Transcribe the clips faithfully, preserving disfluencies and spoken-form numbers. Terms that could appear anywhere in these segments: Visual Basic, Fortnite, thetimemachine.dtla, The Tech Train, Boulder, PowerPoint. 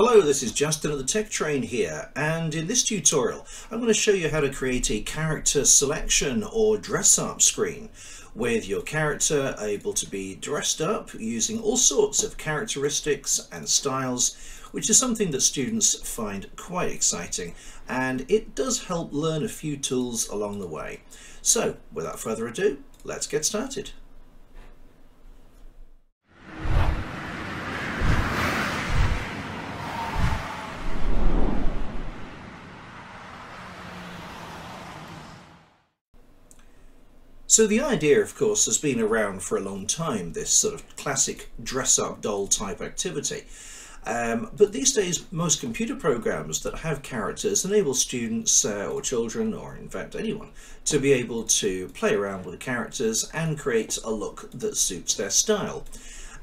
Hello, this is Justin at The Tech Train here, and in this tutorial I'm going to show you how to create a character selection or dress up screen with your character able to be dressed up using all sorts of characteristics and styles, which is something that students find quite exciting, and it does help learn a few tools along the way. So without further ado, let's get started. So the idea, of course, has been around for a long time, this sort of classic dress-up doll type activity. Um, but these days, most computer programs that have characters enable students uh, or children, or in fact anyone, to be able to play around with characters and create a look that suits their style.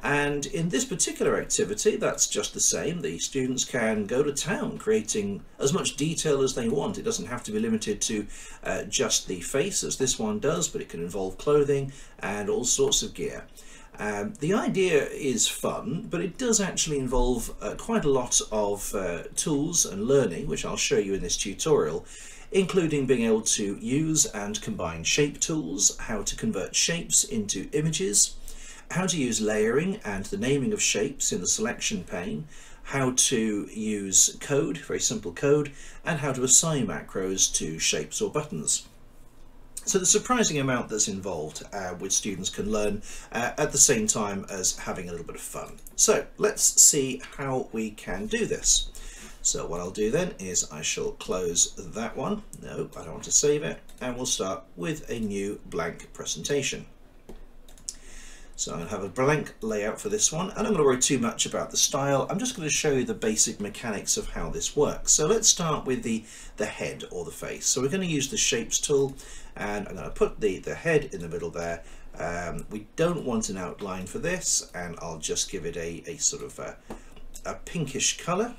And in this particular activity, that's just the same. The students can go to town creating as much detail as they want. It doesn't have to be limited to uh, just the face as this one does, but it can involve clothing and all sorts of gear. Um, the idea is fun, but it does actually involve uh, quite a lot of uh, tools and learning, which I'll show you in this tutorial, including being able to use and combine shape tools, how to convert shapes into images, how to use layering and the naming of shapes in the selection pane, how to use code, very simple code, and how to assign macros to shapes or buttons. So the surprising amount that's involved, uh, which students can learn uh, at the same time as having a little bit of fun. So let's see how we can do this. So what I'll do then is I shall close that one. No, I don't want to save it. And we'll start with a new blank presentation. So I'm going to have a blank layout for this one, and I'm not going to worry too much about the style. I'm just going to show you the basic mechanics of how this works. So let's start with the, the head or the face. So we're going to use the shapes tool, and I'm going to put the, the head in the middle there. Um, we don't want an outline for this, and I'll just give it a, a sort of a, a pinkish colour.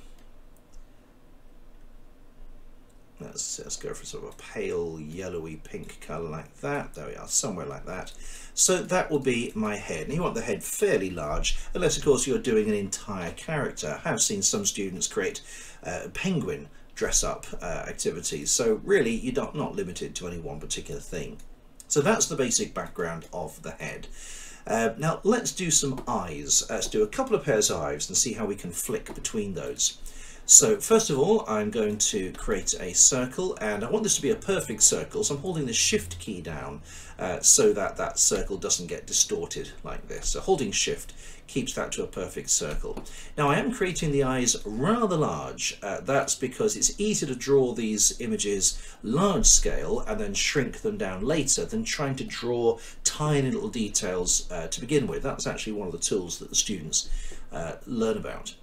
Let's, let's go for sort of a pale yellowy pink colour like that. There we are, somewhere like that. So that will be my head. And you want the head fairly large, unless of course you're doing an entire character. I have seen some students create uh, penguin dress-up uh, activities, so really you're not, not limited to any one particular thing. So that's the basic background of the head. Uh, now let's do some eyes. Let's do a couple of pairs of eyes and see how we can flick between those. So first of all, I'm going to create a circle, and I want this to be a perfect circle, so I'm holding the shift key down uh, so that that circle doesn't get distorted like this. So holding shift keeps that to a perfect circle. Now I am creating the eyes rather large. Uh, that's because it's easier to draw these images large scale and then shrink them down later than trying to draw tiny little details uh, to begin with. That's actually one of the tools that the students uh, learn about.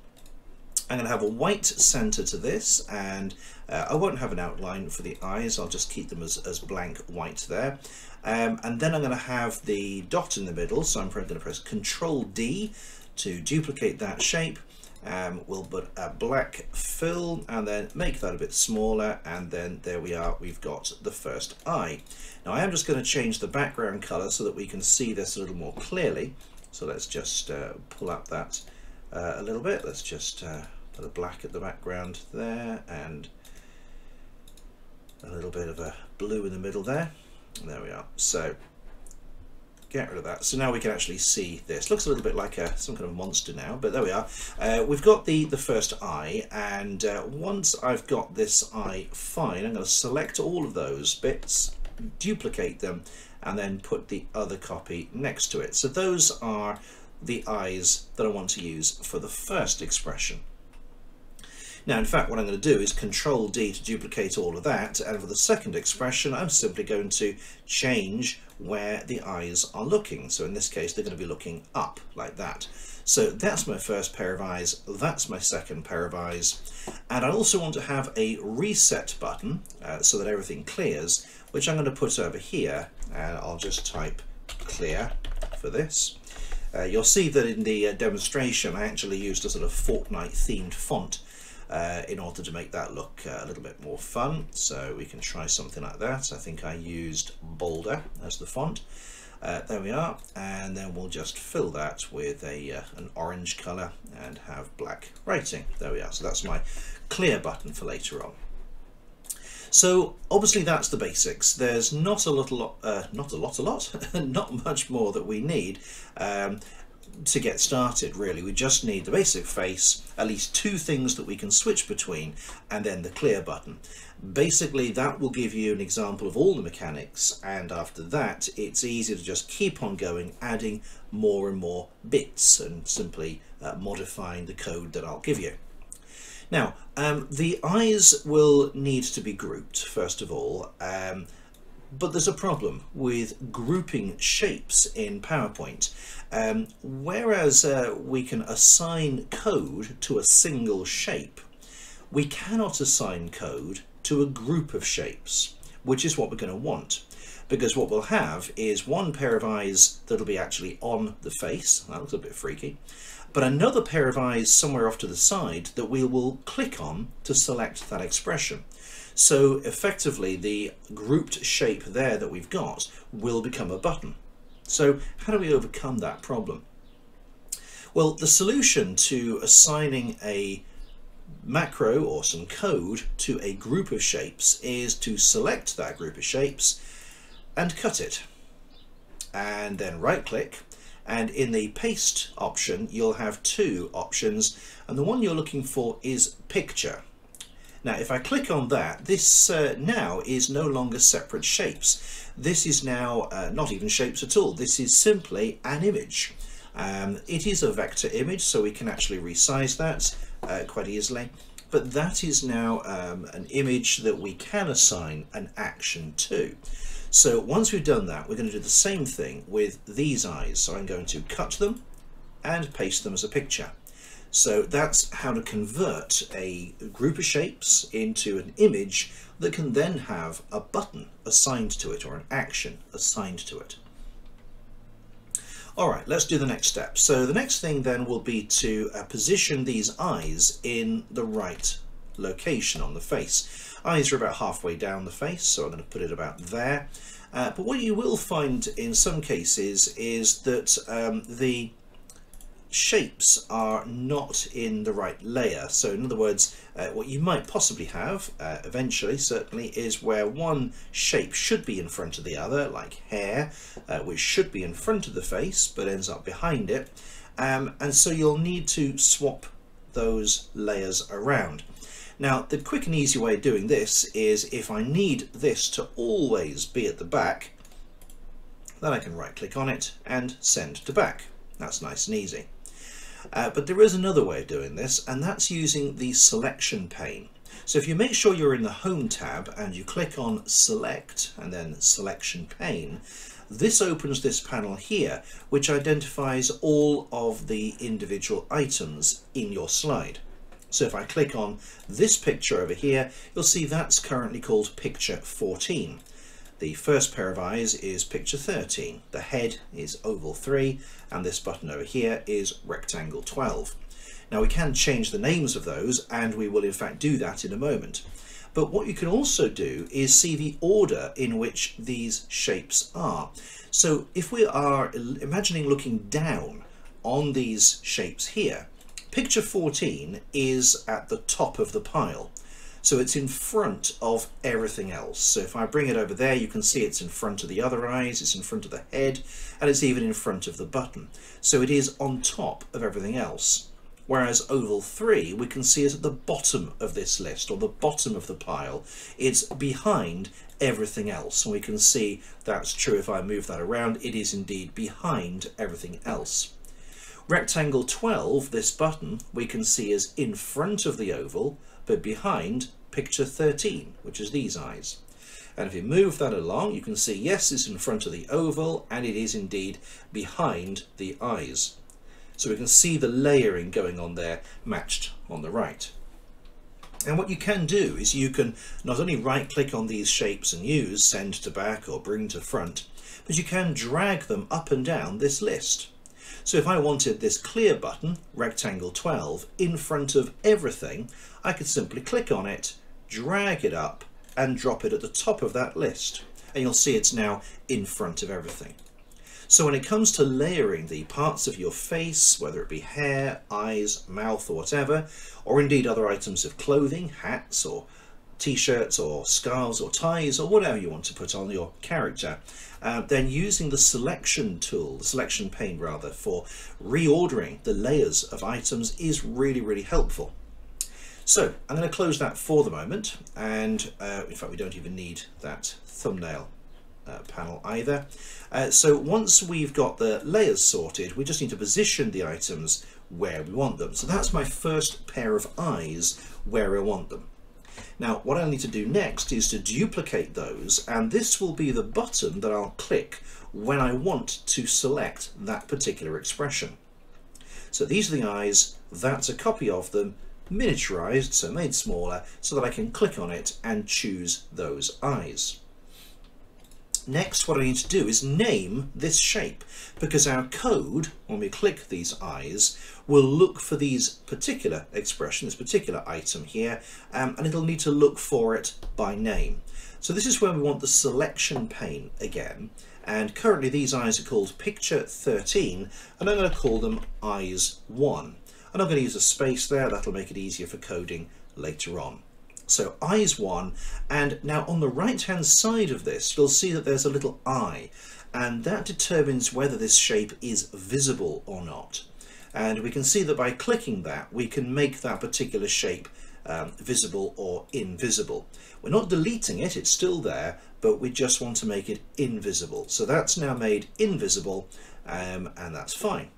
I'm going to have a white centre to this, and uh, I won't have an outline for the eyes. I'll just keep them as, as blank white there. Um, and then I'm going to have the dot in the middle, so I'm going to press control D to duplicate that shape. Um, we'll put a black fill and then make that a bit smaller, and then there we are, we've got the first eye. Now I am just going to change the background colour so that we can see this a little more clearly. So let's just uh, pull up that uh, a little bit. Let's just... Uh, Put a black at the background there, and a little bit of a blue in the middle there. There we are. So get rid of that. So now we can actually see this. Looks a little bit like a some kind of monster now, but there we are. Uh, we've got the the first eye, and uh, once I've got this eye fine, I'm going to select all of those bits, duplicate them, and then put the other copy next to it. So those are the eyes that I want to use for the first expression. Now, in fact, what I'm going to do is control D to duplicate all of that, and for the second expression, I'm simply going to change where the eyes are looking. So in this case, they're going to be looking up like that. So that's my first pair of eyes, that's my second pair of eyes, and I also want to have a reset button uh, so that everything clears, which I'm going to put over here, and I'll just type clear for this. Uh, you'll see that in the uh, demonstration, I actually used a sort of Fortnite themed font Uh, in order to make that look uh, a little bit more fun. So we can try something like that. I think I used Boulder as the font. Uh, there we are, and then we'll just fill that with a uh, an orange color and have black writing. There we are. So that's my clear button for later on. So obviously that's the basics. There's not a lot, a lot, uh, not a lot, a lot, not much more that we need um, to get started. Really, we just need the basic face, at least two things that we can switch between, and then the clear button. Basically that will give you an example of all the mechanics, and after that it's easy to just keep on going, adding more and more bits and simply uh, modifying the code that I'll give you. Now um, the eyes will need to be grouped first of all, um, but there's a problem with grouping shapes in PowerPoint. Um, whereas uh, we can assign code to a single shape, we cannot assign code to a group of shapes, which is what we're going to want, because what we'll have is one pair of eyes that'll be actually on the face, that looks a bit freaky, but another pair of eyes somewhere off to the side that we will click on to select that expression. So effectively the grouped shape there that we've got will become a button. So how do we overcome that problem? Well, the solution to assigning a macro or some code to a group of shapes is to select that group of shapes and cut it, and then right click, and in the paste option you'll have two options, and the one you're looking for is picture. Now if I click on that, this uh, now is no longer separate shapes. This is now uh, not even shapes at all. This is simply an image. Um, it is a vector image, so we can actually resize that uh, quite easily, but that is now um, an image that we can assign an action to. So once we've done that, we're going to do the same thing with these eyes. So I'm going to cut them and paste them as a picture. So that's how to convert a group of shapes into an image that can then have a button assigned to it, or an action assigned to it. All right, let's do the next step. So the next thing then will be to uh, position these eyes in the right location on the face. Eyes are about halfway down the face, so I'm going to put it about there. Uh, but what you will find in some cases is that um, the shapes are not in the right layer. So in other words, uh, what you might possibly have uh, eventually certainly is where one shape should be in front of the other, like hair, uh, which should be in front of the face but ends up behind it, um, and so you'll need to swap those layers around. Now the quick and easy way of doing this is, if I need this to always be at the back, then I can right click on it and send to back. That's nice and easy. Uh, but there is another way of doing this, and that's using the selection pane. So if you make sure you're in the Home tab and you click on Select and then Selection Pane, this opens this panel here, which identifies all of the individual items in your slide. So if I click on this picture over here, you'll see that's currently called Picture fourteen. The first pair of eyes is picture thirteen, the head is oval three, and this button over here is rectangle twelve. Now we can change the names of those, and we will in fact do that in a moment. But what you can also do is see the order in which these shapes are. So if we are imagining looking down on these shapes here, picture fourteen is at the top of the pile. So it's in front of everything else. So if I bring it over there, you can see it's in front of the other eyes, it's in front of the head, and it's even in front of the button. So it is on top of everything else. Whereas oval three, we can see is at the bottom of this list, or the bottom of the pile. It's behind everything else. And we can see that's true if I move that around, it is indeed behind everything else. rectangle twelve, this button, we can see is in front of the oval, but behind picture thirteen, which is these eyes. And if you move that along, you can see, yes, it's in front of the oval, and it is indeed behind the eyes. So we can see the layering going on there, matched on the right. And what you can do is you can not only right click on these shapes and use send to back or bring to front, but you can drag them up and down this list. So if I wanted this clear button, rectangle twelve, in front of everything, I could simply click on it, drag it up, and drop it at the top of that list. And you'll see it's now in front of everything. So when it comes to layering the parts of your face, whether it be hair, eyes, mouth or whatever, or indeed other items of clothing, hats or t-shirts or scarves or ties or whatever you want to put on your character, uh, then using the selection tool, the selection pane rather, for reordering the layers of items is really, really helpful. So I'm going to close that for the moment, and uh, in fact we don't even need that thumbnail uh, panel either. Uh, so once we've got the layers sorted, we just need to position the items where we want them. So that's my first pair of eyes where I want them. Now what I need to do next is to duplicate those, and this will be the button that I'll click when I want to select that particular expression. So these are the eyes, that's a copy of them, miniaturized, so made smaller, so that I can click on it and choose those eyes. Next, what I need to do is name this shape, because our code, when we click these eyes, will look for these particular expression, this particular item here, um, and it'll need to look for it by name. So this is where we want the selection pane again, and currently these eyes are called picture thirteen, and I'm going to call them eyes one. And I'm going to use a space there, that'll make it easier for coding later on. So eyes one, and now on the right hand side of this you'll see that there's a little eye, and that determines whether this shape is visible or not. And we can see that by clicking that we can make that particular shape um, visible or invisible. We're not deleting it, it's still there, but we just want to make it invisible. So that's now made invisible, um, and that's fine.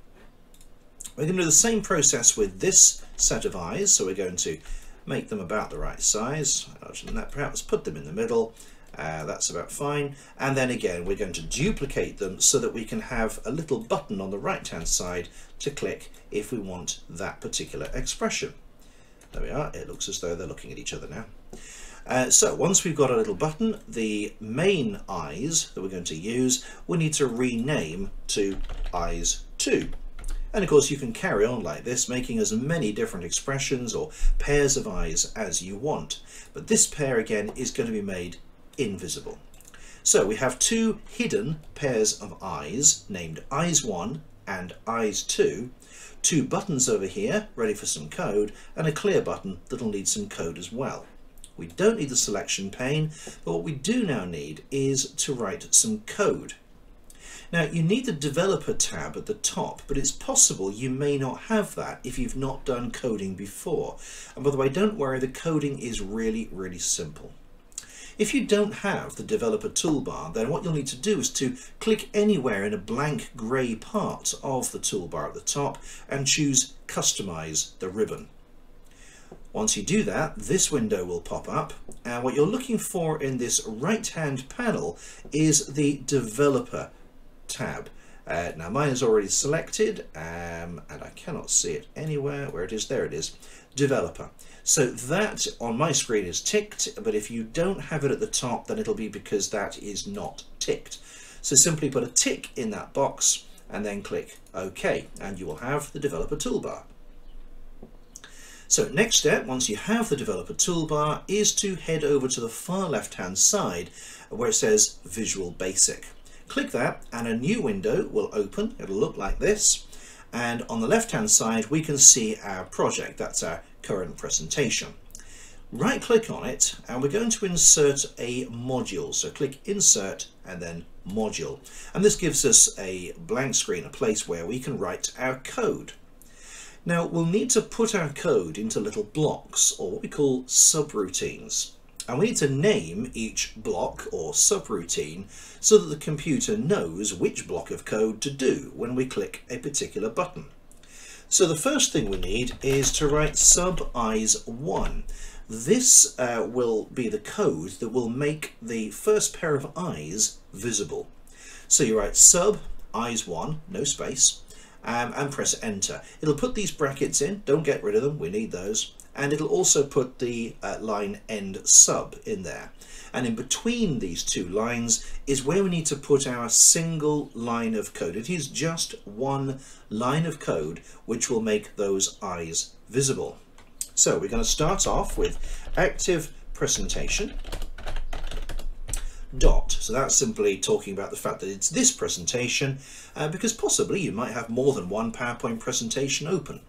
We're going to do the same process with this set of eyes, so we're going to make them about the right size, and that perhaps put them in the middle, uh, that's about fine, and then again we're going to duplicate them so that we can have a little button on the right hand side to click if we want that particular expression. There we are, it looks as though they're looking at each other now. Uh, so once we've got a little button, the main eyes that we're going to use, we need to rename to eyes two. And of course you can carry on like this, making as many different expressions or pairs of eyes as you want. But this pair again is going to be made invisible. So we have two hidden pairs of eyes named eyes one and eyes two, two buttons over here ready for some code, and a clear button that'll need some code as well. We don't need the selection pane, but what we do now need is to write some code. Now you need the developer tab at the top, but it's possible you may not have that if you've not done coding before. And by the way, don't worry, the coding is really, really simple. If you don't have the developer toolbar, then what you'll need to do is to click anywhere in a blank grey part of the toolbar at the top and choose Customize the ribbon. Once you do that, this window will pop up, and what you're looking for in this right-hand panel is the developer tab. Uh, now mine is already selected, um, and I cannot see it anywhere. Where it is, there it is, developer. So that on my screen is ticked, but if you don't have it at the top, then it'll be because that is not ticked. So simply put a tick in that box and then click OK, and you will have the developer toolbar. So next step, once you have the developer toolbar, is to head over to the far left hand side where it says Visual Basic. Click that and a new window will open. It'll look like this, and on the left hand side we can see our project, that's our current presentation. Right click on it and we're going to insert a module, so click insert and then module, and this gives us a blank screen, a place where we can write our code. Now we'll need to put our code into little blocks, or what we call subroutines. And we need to name each block or subroutine so that the computer knows which block of code to do when we click a particular button. So the first thing we need is to write sub eyes one. This uh, will be the code that will make the first pair of eyes visible. So you write sub eyes one, no space, um, and press enter. It'll put these brackets in, don't get rid of them, we need those. And it'll also put the uh, line end sub in there. And in between these two lines is where we need to put our single line of code. It is just one line of code which will make those eyes visible. So we're going to start off with active presentation dot. So that's simply talking about the fact that it's this presentation, uh, because possibly you might have more than one PowerPoint presentation open.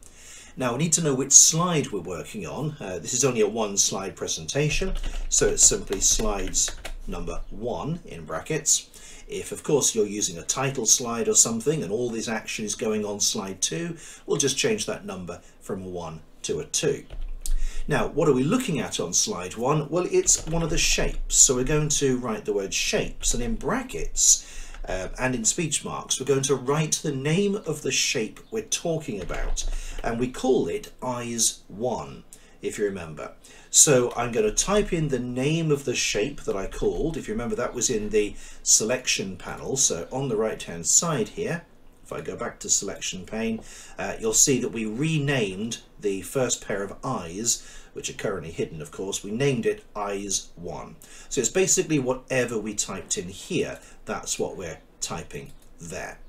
Now we need to know which slide we're working on. Uh, this is only a one slide presentation, so it's simply slides number one in brackets. If of course you're using a title slide or something and all this action is going on slide two, we'll just change that number from a one to a two. Now what are we looking at on slide one? Well, it's one of the shapes, so we're going to write the word shapes, and in brackets Uh, and in speech marks, we're going to write the name of the shape we're talking about, and we call it Eyes one, if you remember. So I'm going to type in the name of the shape that I called. If you remember, that was in the selection panel, so on the right hand side here. If I go back to selection pane, uh, you'll see that we renamed the first pair of eyes, which are currently hidden, of course. We named it Eyes one. So it's basically whatever we typed in here, that's what we're typing there.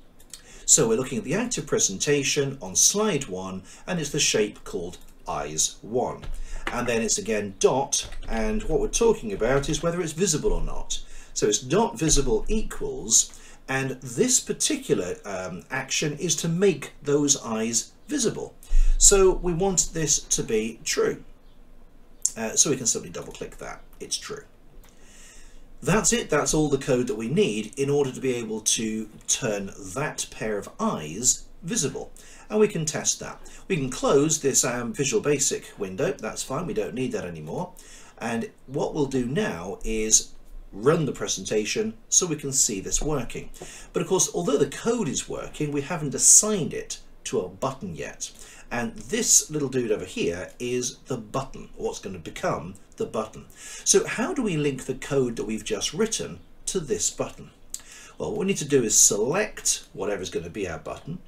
So we're looking at the active presentation on slide one, and it's the shape called Eyes one. And then it's again dot, and what we're talking about is whether it's visible or not. So it's dot visible equals, and this particular um, action is to make those eyes visible. So we want this to be true. Uh, so we can simply double click that, it's true. That's it, that's all the code that we need in order to be able to turn that pair of eyes visible. And we can test that. We can close this um, Visual Basic window, that's fine, we don't need that anymore. And what we'll do now is run the presentation so we can see this working. But of course, although the code is working, we haven't assigned it to a button yet. And this little dude over here is the button, or what's going to become the button. So how do we link the code that we've just written to this button? Well, what we need to do is select whatever's going to be our button,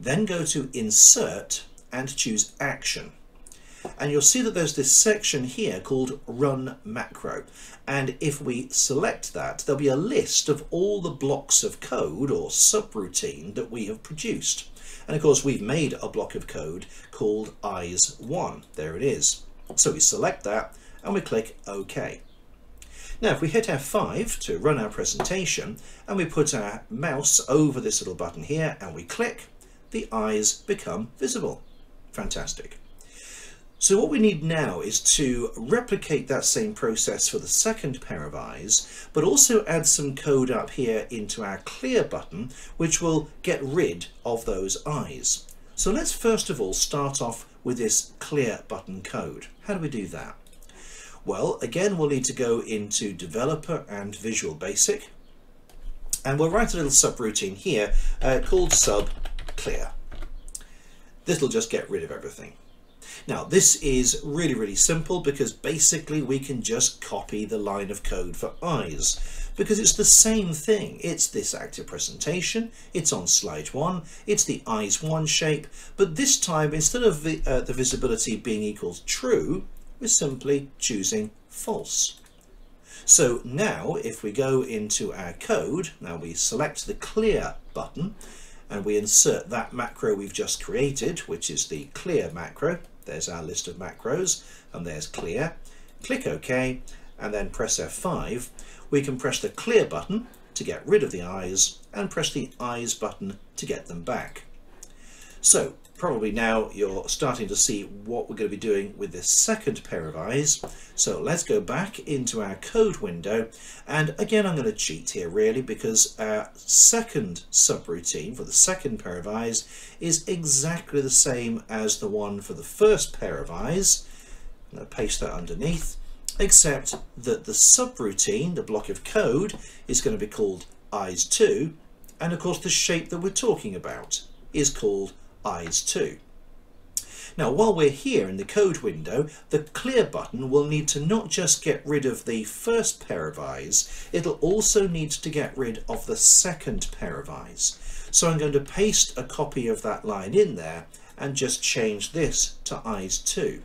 then go to Insert and choose Action. And you'll see that there's this section here called Run Macro. And if we select that, there'll be a list of all the blocks of code or subroutine that we have produced. And of course, we've made a block of code called Eyes one. There it is. So we select that and we click OK. Now, if we hit F five to run our presentation and we put our mouse over this little button here and we click, the eyes become visible. Fantastic. So what we need now is to replicate that same process for the second pair of eyes, but also add some code up here into our clear button, which will get rid of those eyes. So let's first of all start off with this clear button code. How do we do that? Well, again, we'll need to go into Developer and Visual Basic, and we'll write a little subroutine here uh, called sub clear. This will just get rid of everything. Now this is really, really simple, because basically we can just copy the line of code for eyes, because it's the same thing. It's this active presentation, it's on slide one, it's the eyes one shape, but this time instead of the, uh, the visibility being equals true, we're simply choosing false. So now if we go into our code, now we select the clear button and we insert that macro we've just created, which is the clear macro. There's our list of macros, and there's clear. Click OK, and then press F five. We can press the clear button to get rid of the eyes, and press the eyes button to get them back. So probably now you're starting to see what we're going to be doing with this second pair of eyes. So let's go back into our code window, and again I'm going to cheat here really, because our second subroutine for the second pair of eyes is exactly the same as the one for the first pair of eyes. I'm going to paste that underneath, except that the subroutine, the block of code, is going to be called eyes two, and of course the shape that we're talking about is called eyes two. Now while we're here in the code window, the clear button will need to not just get rid of the first pair of eyes, it'll also need to get rid of the second pair of eyes. So I'm going to paste a copy of that line in there and just change this to eyes two.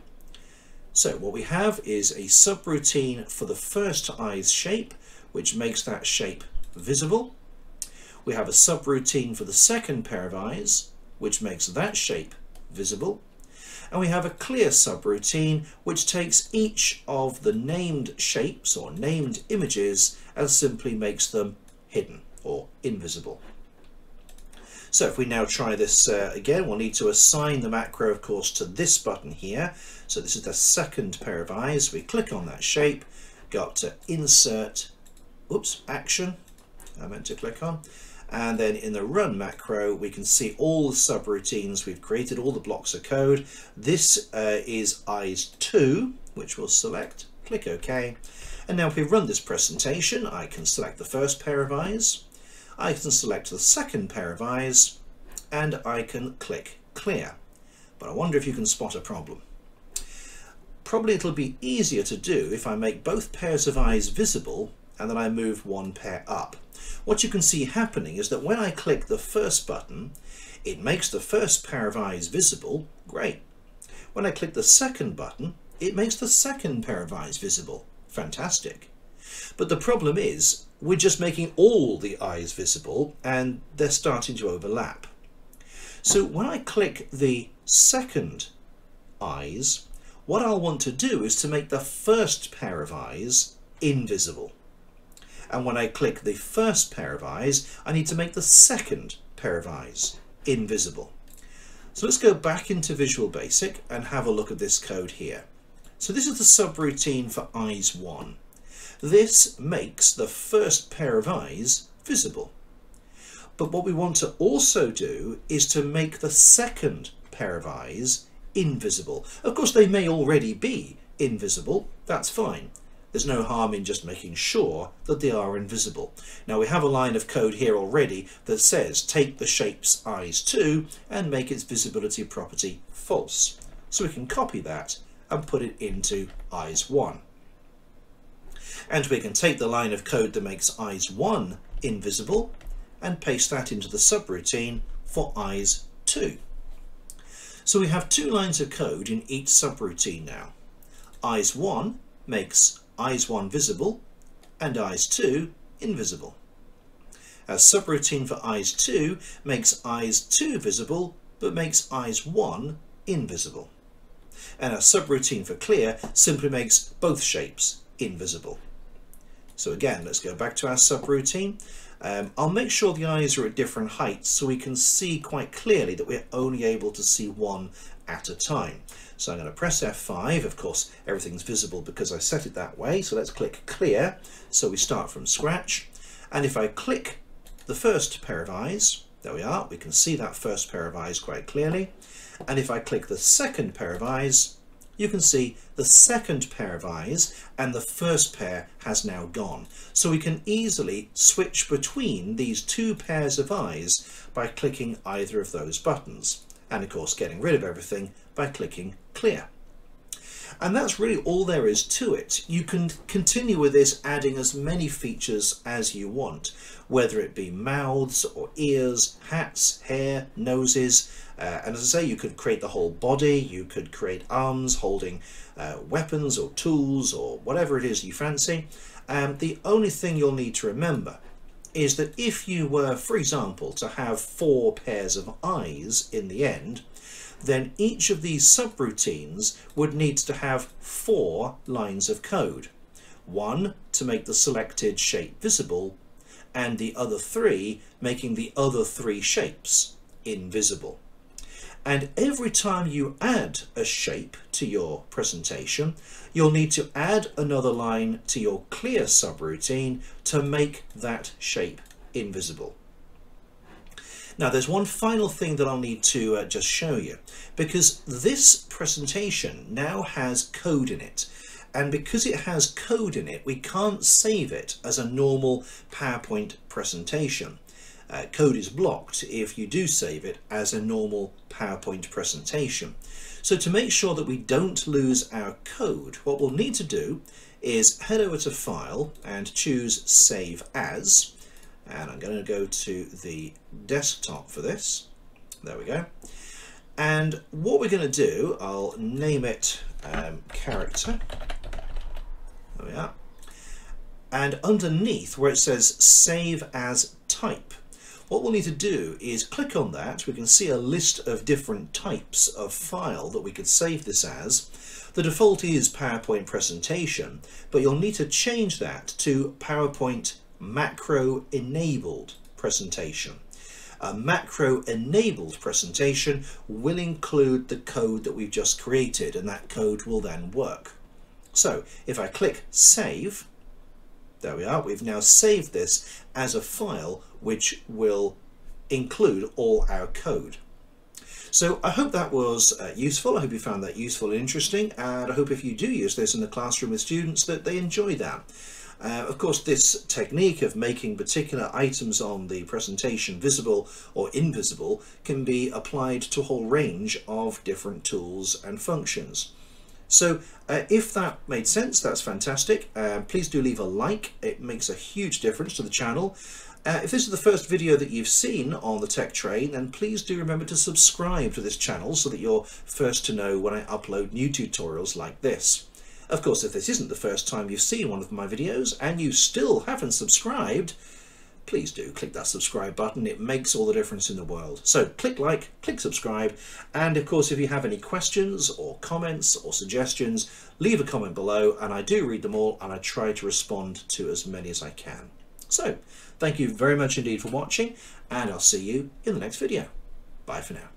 So what we have is a subroutine for the first eyes shape, which makes that shape visible. We have a subroutine for the second pair of eyes, which makes that shape visible. and we have a clear subroutine which takes each of the named shapes or named images and simply makes them hidden or invisible. So if we now try this uh, again, we'll need to assign the macro, of course, to this button here. So this is the second pair of eyes. We click on that shape, go up to Insert, oops, Action, I meant to click on. And then in the Run macro, we can see all the subroutines we've created, all the blocks of code. This uh, is eyes two, which we'll select, click OK. And now if we run this presentation, I can select the first pair of eyes, I can select the second pair of eyes, and I can click Clear. But I wonder if you can spot a problem. Probably it'll be easier to do if I make both pairs of eyes visible and then I move one pair up. What you can see happening is that when I click the first button, it makes the first pair of eyes visible, great. When I click the second button, it makes the second pair of eyes visible, fantastic. But the problem is, we're just making all the eyes visible and they're starting to overlap. So when I click the second eyes, what I'll want to do is to make the first pair of eyes invisible. And when I click the first pair of eyes, I need to make the second pair of eyes invisible. So let's go back into Visual Basic and have a look at this code here. So this is the subroutine for eyes one. This makes the first pair of eyes visible. But what we want to also do is to make the second pair of eyes invisible. Of course, they may already be invisible, that's fine. There's no harm in just making sure that they are invisible. Now we have a line of code here already that says take the shape's eyes two and make its visibility property false. So we can copy that and put it into eyes one. And we can take the line of code that makes eyes one invisible and paste that into the subroutine for eyes two. So we have two lines of code in each subroutine now. eyes one makes eyes one visible and eyes two invisible. Our subroutine for eyes two makes eyes two visible but makes eyes one invisible. And our subroutine for clear simply makes both shapes invisible. So again, let's go back to our subroutine. Um, I'll make sure the eyes are at different heights so we can see quite clearly that we're only able to see one at a time. So I'm going to press F five. Of course, everything's visible because I set it that way. So let's click Clear. So we start from scratch. And if I click the first pair of eyes, there we are. We can see that first pair of eyes quite clearly. And if I click the second pair of eyes, you can see the second pair of eyes and the first pair has now gone. So we can easily switch between these two pairs of eyes by clicking either of those buttons. And of course, getting rid of everything by clicking Clear. And that's really all there is to it. You can continue with this, adding as many features as you want, whether it be mouths or ears, hats, hair, noses. Uh, and as I say, you could create the whole body, you could create arms holding uh, weapons or tools or whatever it is you fancy. Um, the only thing you'll need to remember is that if you were, for example, to have four pairs of eyes in the end, then each of these subroutines would need to have four lines of code. One to make the selected shape visible, and the other three making the other three shapes invisible. And every time you add a shape to your presentation, you'll need to add another line to your clear subroutine to make that shape invisible. Now there's one final thing that I'll need to uh, just show you, because this presentation now has code in it. And because it has code in it, we can't save it as a normal PowerPoint presentation. Uh, code is blocked if you do save it as a normal PowerPoint presentation. So to make sure that we don't lose our code, what we'll need to do is head over to File and choose Save As. And I'm going to go to the desktop for this. There we go. And what we're going to do, I'll name it um, Character. There we are. And underneath where it says Save As Type, What we'll need to do is click on that. We can see a list of different types of file that we could save this as. The default is PowerPoint presentation, but you'll need to change that to PowerPoint macro enabled presentation. A macro enabled presentation will include the code that we've just created, and that code will then work. So if I click save, there we are, we've now saved this as a file which will include all our code. So I hope that was uh, useful. I hope you found that useful and interesting, and I hope if you do use this in the classroom with students that they enjoy that. Uh, of course, this technique of making particular items on the presentation visible or invisible can be applied to a whole range of different tools and functions. So uh, if that made sense, that's fantastic. Uh, please do leave a like. It makes a huge difference to the channel. Uh, if this is the first video that you've seen on the Tech Train, then please do remember to subscribe to this channel so that you're first to know when I upload new tutorials like this. Of course, if this isn't the first time you've seen one of my videos and you still haven't subscribed, please do click that subscribe button. It makes all the difference in the world. So click like, click subscribe, and of course if you have any questions or comments or suggestions, leave a comment below, and I do read them all and I try to respond to as many as I can. So, thank you very much indeed for watching, and I'll see you in the next video. Bye for now.